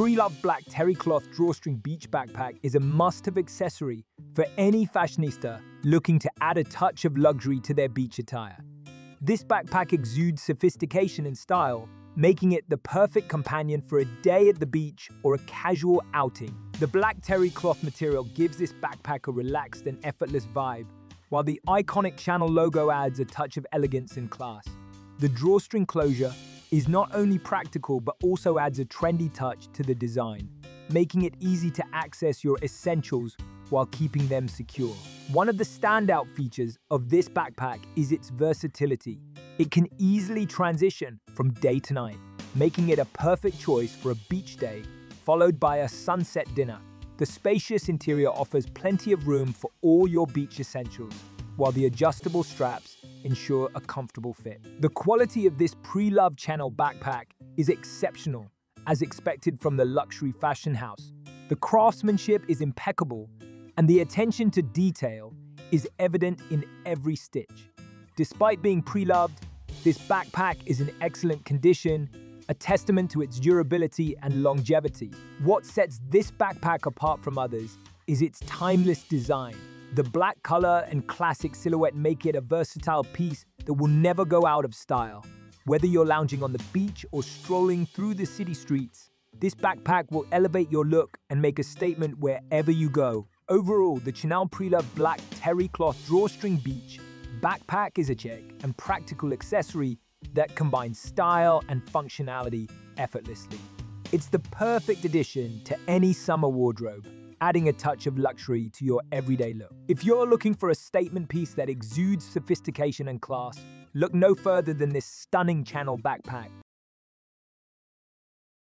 Pre-loved black terry cloth drawstring beach backpack is a must-have accessory for any fashionista looking to add a touch of luxury to their beach attire. This backpack exudes sophistication and style, making it the perfect companion for a day at the beach or a casual outing. The black terry cloth material gives this backpack a relaxed and effortless vibe, while the iconic Chanel logo adds a touch of elegance and class. The drawstring closure is not only practical but also adds a trendy touch to the design, making it easy to access your essentials while keeping them secure. One of the standout features of this backpack is its versatility. It can easily transition from day to night, making it a perfect choice for a beach day followed by a sunset dinner. The spacious interior offers plenty of room for all your beach essentials, while the adjustable straps ensure a comfortable fit. The quality of this pre-loved Chanel backpack is exceptional, as expected from the luxury fashion house. The craftsmanship is impeccable, and the attention to detail is evident in every stitch. Despite being pre-loved, this backpack is in excellent condition, a testament to its durability and longevity. What sets this backpack apart from others is its timeless design. The black color and classic silhouette make it a versatile piece that will never go out of style. Whether you're lounging on the beach or strolling through the city streets, this backpack will elevate your look and make a statement wherever you go. Overall, the Chanel Pre-Loved Black Terry Cloth Drawstring Beach Backpack is a chic and practical accessory that combines style and functionality effortlessly. It's the perfect addition to any summer wardrobe, adding a touch of luxury to your everyday look. If you're looking for a statement piece that exudes sophistication and class, look no further than this stunning Chanel backpack.